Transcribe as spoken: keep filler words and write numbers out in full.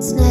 It's not